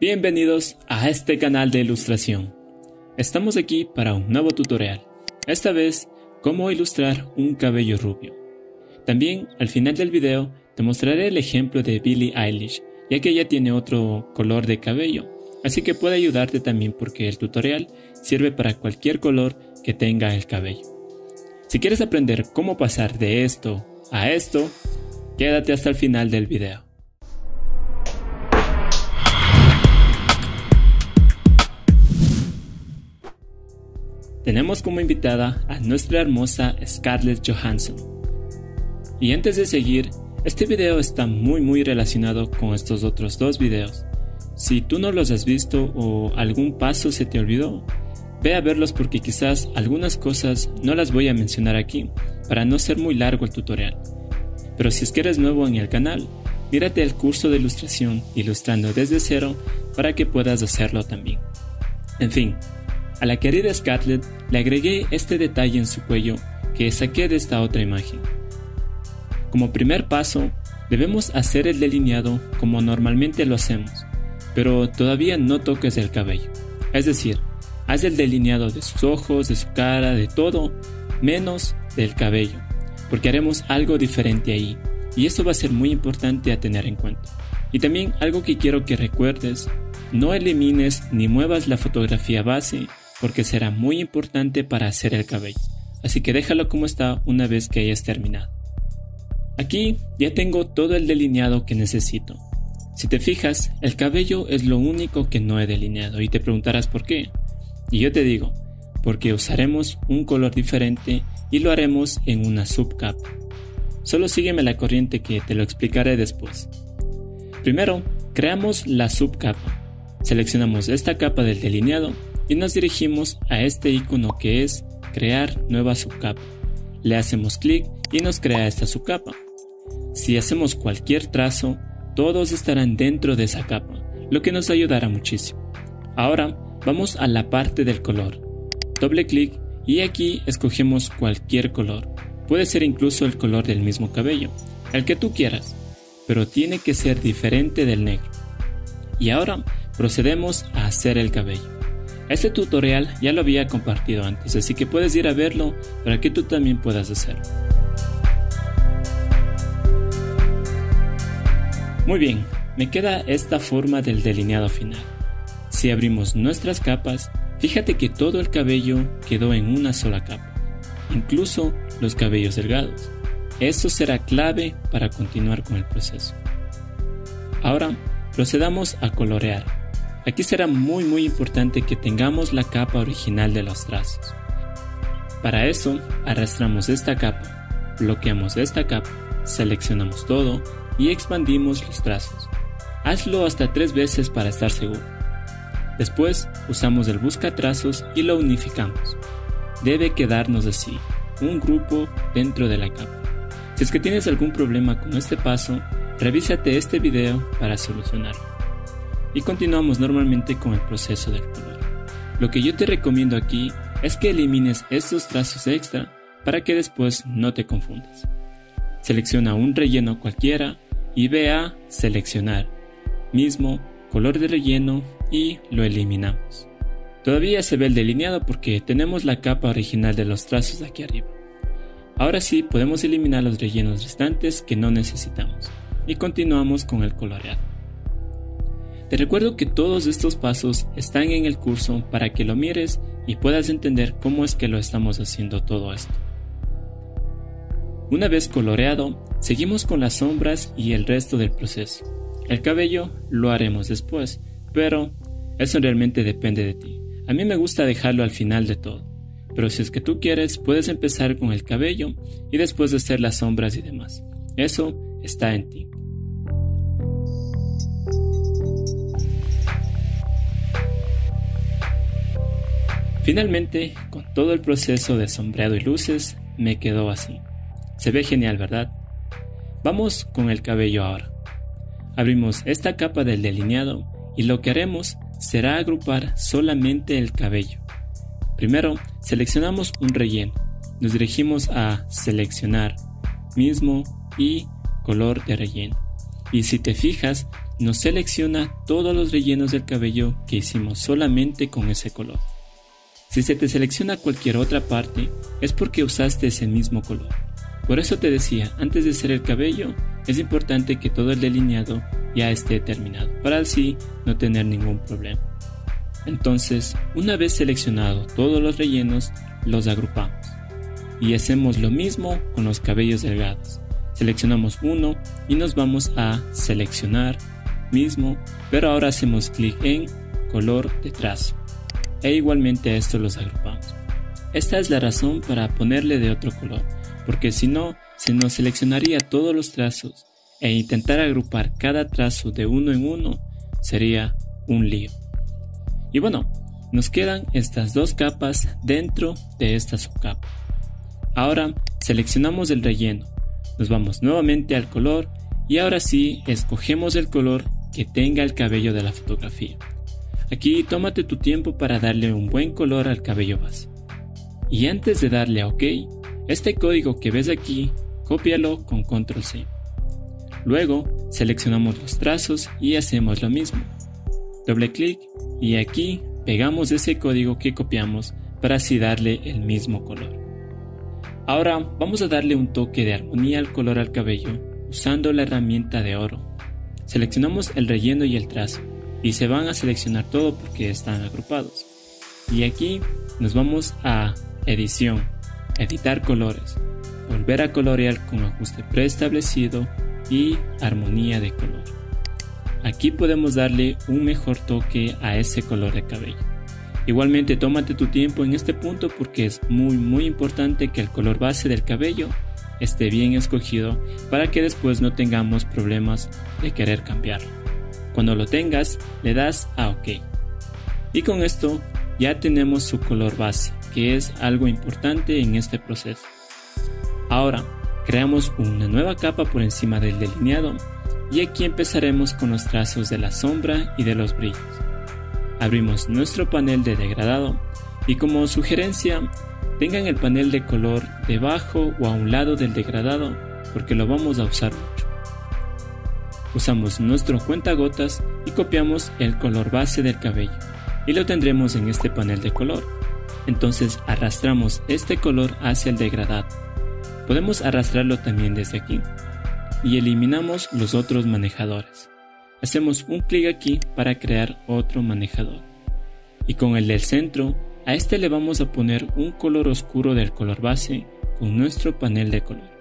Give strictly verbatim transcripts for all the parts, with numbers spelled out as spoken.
Bienvenidos a este canal de ilustración. Estamos aquí para un nuevo tutorial, esta vez cómo ilustrar un cabello rubio. También al final del video te mostraré el ejemplo de Billie Eilish, ya que ella tiene otro color de cabello, así que puede ayudarte también porque el tutorial sirve para cualquier color que tenga el cabello. Si quieres aprender cómo pasar de esto a esto, quédate hasta el final del video. Tenemos como invitada a nuestra hermosa Scarlett Johansson. Y antes de seguir, este video está muy muy relacionado con estos otros dos videos. Si tú no los has visto o algún paso se te olvidó, ve a verlos porque quizás algunas cosas no las voy a mencionar aquí para no ser muy largo el tutorial. Pero si es que eres nuevo en el canal, mírate el curso de ilustración ilustrando desde cero para que puedas hacerlo también. En fin, a la querida Scarlett le agregué este detalle en su cuello que saqué de esta otra imagen. Como primer paso, debemos hacer el delineado como normalmente lo hacemos, pero todavía no toques el cabello. Es decir, haz el delineado de sus ojos, de su cara, de todo, menos del cabello, porque haremos algo diferente ahí, y eso va a ser muy importante a tener en cuenta. Y también algo que quiero que recuerdes, no elimines ni muevas la fotografía base, porque será muy importante para hacer el cabello, así que déjalo como está una vez que hayas terminado. Aquí ya tengo todo el delineado que necesito. Si te fijas, el cabello es lo único que no he delineado y te preguntarás por qué. Y yo te digo, porque usaremos un color diferente y lo haremos en una subcapa. Solo sígueme la corriente que te lo explicaré después. Primero, creamos la subcapa. Seleccionamos esta capa del delineado y nos dirigimos a este icono que es crear nueva subcapa. Le hacemos clic y nos crea esta subcapa. Si hacemos cualquier trazo, todos estarán dentro de esa capa, lo que nos ayudará muchísimo. Ahora vamos a la parte del color. Doble clic y aquí escogemos cualquier color. Puede ser incluso el color del mismo cabello, el que tú quieras, pero tiene que ser diferente del negro. Y ahora procedemos a hacer el cabello. Este tutorial ya lo había compartido antes, así que puedes ir a verlo para que tú también puedas hacerlo. Muy bien, me queda esta forma del delineado final. Si abrimos nuestras capas, fíjate que todo el cabello quedó en una sola capa, incluso los cabellos delgados. Esto será clave para continuar con el proceso. Ahora procedamos a colorear. Aquí será muy muy importante que tengamos la capa original de los trazos. Para eso arrastramos esta capa, bloqueamos esta capa, seleccionamos todo y expandimos los trazos. Hazlo hasta tres veces para estar seguro. Después usamos el buscatrazos y lo unificamos. Debe quedarnos así, un grupo dentro de la capa. Si es que tienes algún problema con este paso, revísate este video para solucionarlo. Y continuamos normalmente con el proceso del color. Lo que yo te recomiendo aquí es que elimines estos trazos extra para que después no te confundas. Selecciona un relleno cualquiera y ve a seleccionar, mismo color de relleno, y lo eliminamos. Todavía se ve el delineado porque tenemos la capa original de los trazos aquí arriba. Ahora sí podemos eliminar los rellenos restantes que no necesitamos y continuamos con el coloreado. Te recuerdo que todos estos pasos están en el curso para que lo mires y puedas entender cómo es que lo estamos haciendo todo esto. Una vez coloreado, seguimos con las sombras y el resto del proceso. El cabello lo haremos después, pero eso realmente depende de ti. A mí me gusta dejarlo al final de todo, pero si es que tú quieres, puedes empezar con el cabello y después hacer las sombras y demás. Eso está en ti. Finalmente, con todo el proceso de sombreado y luces, me quedó así. Se ve genial, ¿verdad? Vamos con el cabello ahora. Abrimos esta capa del delineado y lo que haremos será agrupar solamente el cabello. Primero seleccionamos un relleno, nos dirigimos a seleccionar, mismo y color de relleno. Y si te fijas, Nos selecciona todos los rellenos del cabello que hicimos solamente con ese color. Si se te selecciona cualquier otra parte, es porque usaste ese mismo color. Por eso te decía, antes de hacer el cabello, es importante que todo el delineado ya esté terminado, para así no tener ningún problema. Entonces, una vez seleccionados todos los rellenos, los agrupamos. Y hacemos lo mismo con los cabellos delgados. Seleccionamos uno y nos vamos a seleccionar mismo, pero ahora hacemos clic en color de trazo e igualmente a esto los agrupamos. Esta es la razón para ponerle de otro color, porque si no, se nos seleccionaría todos los trazos e intentar agrupar cada trazo de uno en uno sería un lío. Y bueno, nos quedan estas dos capas dentro de esta subcapa. Ahora seleccionamos el relleno, nos vamos nuevamente al color y ahora sí escogemos el color que tenga el cabello de la fotografía. Aquí tómate tu tiempo para darle un buen color al cabello base. Y antes de darle a OK, este código que ves aquí, cópialo con control ce. Luego seleccionamos los trazos y hacemos lo mismo. Doble clic y aquí pegamos ese código que copiamos para así darle el mismo color. Ahora vamos a darle un toque de armonía al color al cabello usando la herramienta de oro. Seleccionamos el relleno y el trazo. Y se van a seleccionar todo porque están agrupados. Y aquí nos vamos a edición, editar colores, volver a colorear con ajuste preestablecido y armonía de color. Aquí podemos darle un mejor toque a ese color de cabello. Igualmente tómate tu tiempo en este punto porque es muy muy importante que el color base del cabello esté bien escogido para que después no tengamos problemas de querer cambiarlo. Cuando lo tengas, le das a OK. Y con esto ya tenemos su color base, que es algo importante en este proceso. Ahora, creamos una nueva capa por encima del delineado y aquí empezaremos con los trazos de la sombra y de los brillos. Abrimos nuestro panel de degradado y como sugerencia, tengan el panel de color debajo o a un lado del degradado porque lo vamos a usar mucho. Usamos nuestro cuentagotas y copiamos el color base del cabello y lo tendremos en este panel de color. Entonces arrastramos este color hacia el degradado. Podemos arrastrarlo también desde aquí y eliminamos los otros manejadores. Hacemos un clic aquí para crear otro manejador y con el del centro a este le vamos a poner un color oscuro del color base con nuestro panel de color.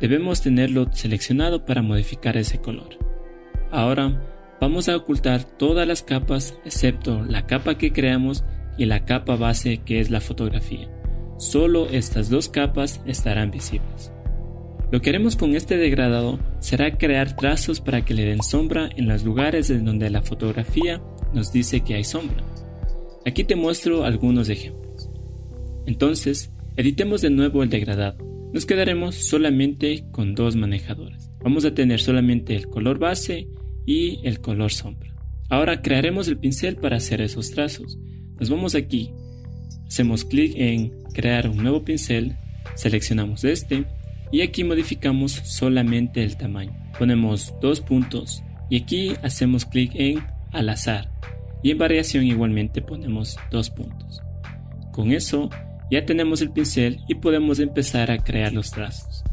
Debemos tenerlo seleccionado para modificar ese color. Ahora vamos a ocultar todas las capas excepto la capa que creamos y la capa base que es la fotografía. Solo estas dos capas estarán visibles. Lo que haremos con este degradado será crear trazos para que le den sombra en los lugares en donde la fotografía nos dice que hay sombra. Aquí te muestro algunos ejemplos. Entonces, editemos de nuevo el degradado. Nos quedaremos solamente con dos manejadores. Vamos a tener solamente el color base y el color sombra. Ahora crearemos el pincel para hacer esos trazos. Nos vamos aquí, hacemos clic en crear un nuevo pincel, seleccionamos este y aquí modificamos solamente el tamaño. Ponemos dos puntos y aquí hacemos clic en al azar y en variación igualmente ponemos dos puntos. Con eso ya tenemos el pincel y podemos empezar a crear los trazos.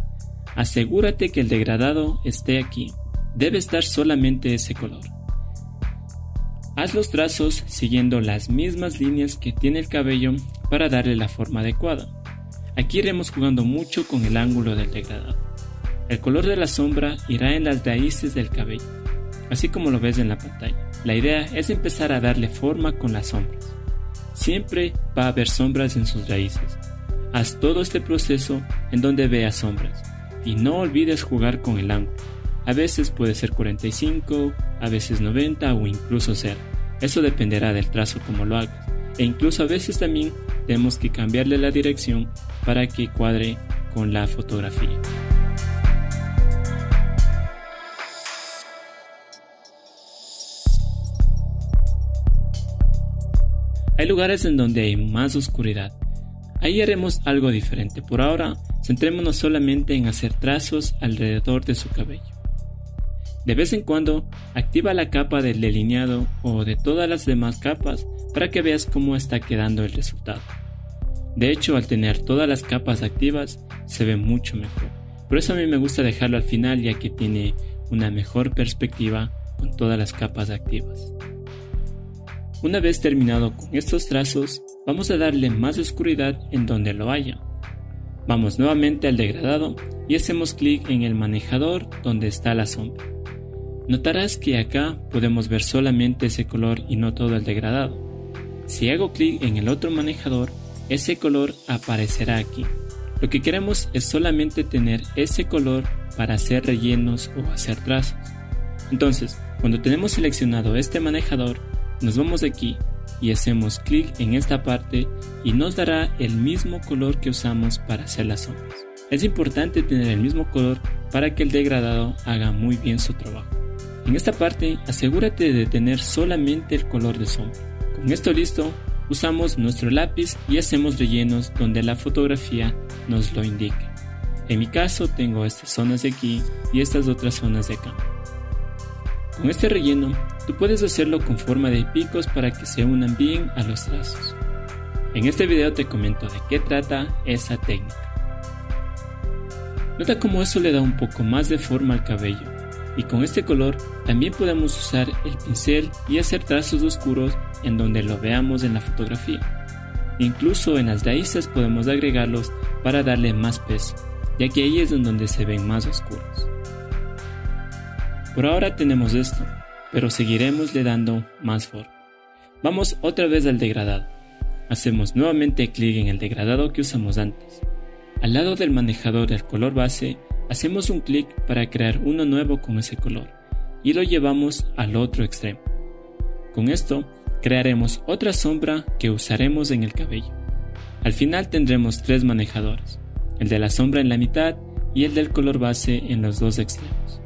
Asegúrate que el degradado esté aquí. Debe estar solamente ese color. Haz los trazos siguiendo las mismas líneas que tiene el cabello para darle la forma adecuada. Aquí iremos jugando mucho con el ángulo del degradado. El color de la sombra irá en las raíces del cabello, así como lo ves en la pantalla. La idea es empezar a darle forma con las sombras. Siempre va a haber sombras en sus raíces. Haz todo este proceso en donde veas sombras y no olvides jugar con el ángulo. A veces puede ser cuarenta y cinco, a veces noventa o incluso cero. Eso dependerá del trazo como lo hagas. E incluso a veces también tenemos que cambiarle la dirección para que cuadre con la fotografía. Hay lugares en donde hay más oscuridad. Ahí haremos algo diferente. Por ahora, centrémonos solamente en hacer trazos alrededor de su cabello. De vez en cuando, activa la capa del delineado o de todas las demás capas para que veas cómo está quedando el resultado. De hecho, al tener todas las capas activas, se ve mucho mejor. Por eso a mí me gusta dejarlo al final, ya que tiene una mejor perspectiva con todas las capas activas. Una vez terminado con estos trazos, vamos a darle más oscuridad en donde lo haya. Vamos nuevamente al degradado y hacemos clic en el manejador donde está la sombra. Notarás que acá podemos ver solamente ese color y no todo el degradado. Si hago clic en el otro manejador, ese color aparecerá aquí. Lo que queremos es solamente tener ese color para hacer rellenos o hacer trazos. Entonces, cuando tenemos seleccionado este manejador, nos vamos aquí y hacemos clic en esta parte y nos dará el mismo color que usamos para hacer las sombras. Es importante tener el mismo color para que el degradado haga muy bien su trabajo. En esta parte, asegúrate de tener solamente el color de sombra. Con esto listo, usamos nuestro lápiz y hacemos rellenos donde la fotografía nos lo indique. En mi caso, tengo estas zonas de aquí y estas otras zonas de acá. Con este relleno, tú puedes hacerlo con forma de picos para que se unan bien a los trazos. En este video te comento de qué trata esa técnica. Nota cómo eso le da un poco más de forma al cabello. Y con este color también podemos usar el pincel y hacer trazos oscuros en donde lo veamos en la fotografía. Incluso en las raíces podemos agregarlos para darle más peso, ya que ahí es donde se ven más oscuros. Por ahora tenemos esto, pero seguiremos le dando más forma. Vamos otra vez al degradado. Hacemos nuevamente clic en el degradado que usamos antes. Al lado del manejador del color base, hacemos un clic para crear uno nuevo con ese color y lo llevamos al otro extremo. Con esto crearemos otra sombra que usaremos en el cabello. Al final tendremos tres manejadores, el de la sombra en la mitad y el del color base en los dos extremos.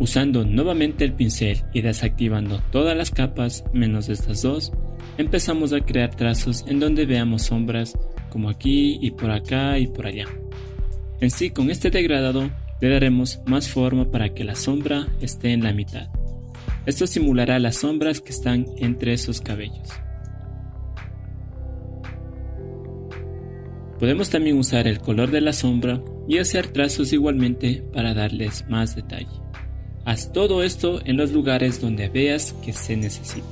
Usando nuevamente el pincel y desactivando todas las capas menos estas dos, empezamos a crear trazos en donde veamos sombras como aquí y por acá y por allá. En sí, con este degradado le daremos más forma para que la sombra esté en la mitad. Esto simulará las sombras que están entre esos cabellos. Podemos también usar el color de la sombra y hacer trazos igualmente para darles más detalle. Haz todo esto en los lugares donde veas que se necesita.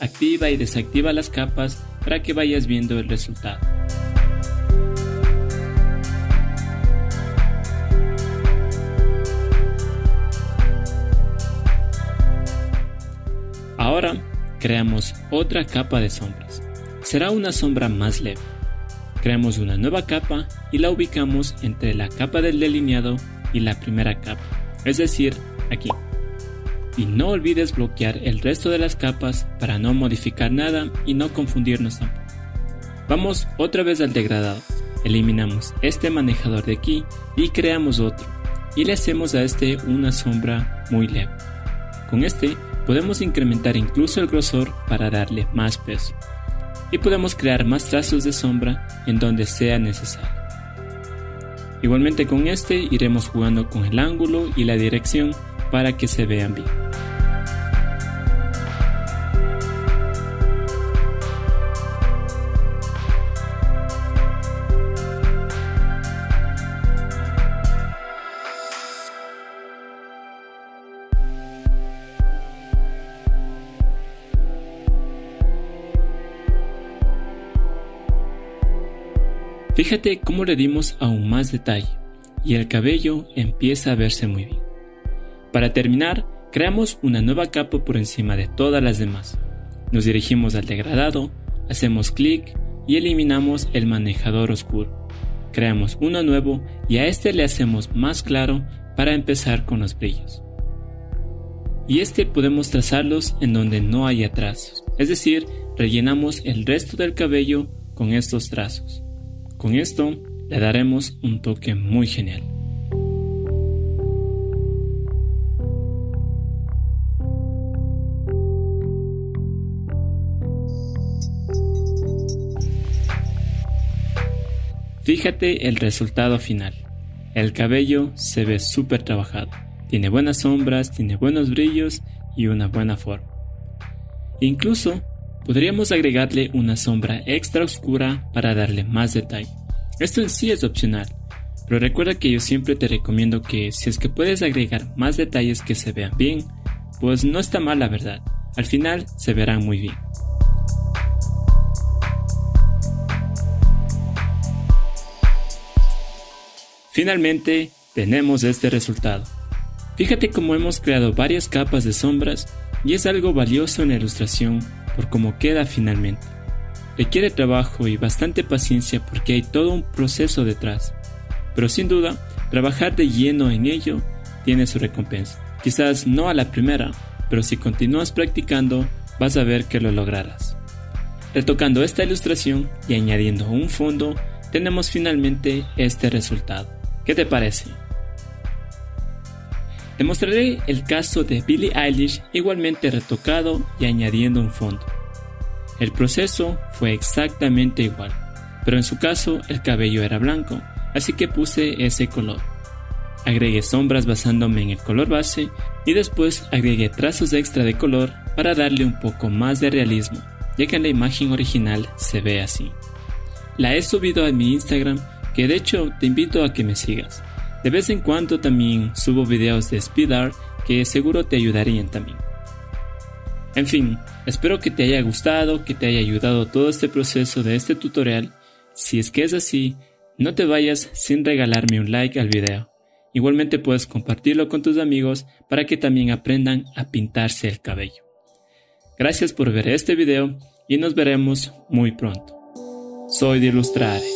Activa y desactiva las capas para que vayas viendo el resultado. Ahora creamos otra capa de sombras. Será una sombra más leve. Creamos una nueva capa y la ubicamos entre la capa del delineado y la primera capa, es decir, aquí. Y no olvides bloquear el resto de las capas para no modificar nada y no confundirnos tampoco. Vamos otra vez al degradado. Eliminamos este manejador de aquí y creamos otro. Y le hacemos a este una sombra muy leve. Con este podemos incrementar incluso el grosor para darle más peso. Y podemos crear más trazos de sombra en donde sea necesario. Igualmente con este iremos jugando con el ángulo y la dirección para que se vean bien. Fíjate cómo le dimos aún más detalle y el cabello empieza a verse muy bien. Para terminar, creamos una nueva capa por encima de todas las demás. Nos dirigimos al degradado, hacemos clic y eliminamos el manejador oscuro. Creamos uno nuevo y a este le hacemos más claro para empezar con los brillos. Y este podemos trazarlos en donde no haya trazos, es decir, rellenamos el resto del cabello con estos trazos. Con esto le daremos un toque muy genial. Fíjate el resultado final. El cabello se ve súper trabajado. Tiene buenas sombras, tiene buenos brillos y una buena forma. Incluso podríamos agregarle una sombra extra oscura para darle más detalle. Esto en sí es opcional, pero recuerda que yo siempre te recomiendo que si es que puedes agregar más detalles que se vean bien, pues no está mal la verdad, al final se verán muy bien. Finalmente tenemos este resultado. Fíjate cómo hemos creado varias capas de sombras y es algo valioso en la ilustración por cómo queda finalmente. Requiere trabajo y bastante paciencia porque hay todo un proceso detrás, pero sin duda trabajar de lleno en ello tiene su recompensa. Quizás no a la primera, pero si continúas practicando vas a ver que lo lograrás. Retocando esta ilustración y añadiendo un fondo, tenemos finalmente este resultado. ¿Qué te parece? Te mostraré el caso de Billie Eilish igualmente retocado y añadiendo un fondo. El proceso fue exactamente igual, pero en su caso el cabello era blanco, así que puse ese color. Agregué sombras basándome en el color base y después agregué trazos extra de color para darle un poco más de realismo, ya que en la imagen original se ve así. La he subido a mi Instagram, que de hecho te invito a que me sigas. De vez en cuando también subo videos de speed art que seguro te ayudarían también. En fin, espero que te haya gustado, que te haya ayudado todo este proceso de este tutorial. Si es que es así, no te vayas sin regalarme un like al video. Igualmente puedes compartirlo con tus amigos para que también aprendan a pintarse el cabello. Gracias por ver este video y nos veremos muy pronto. Soy Dilustrare.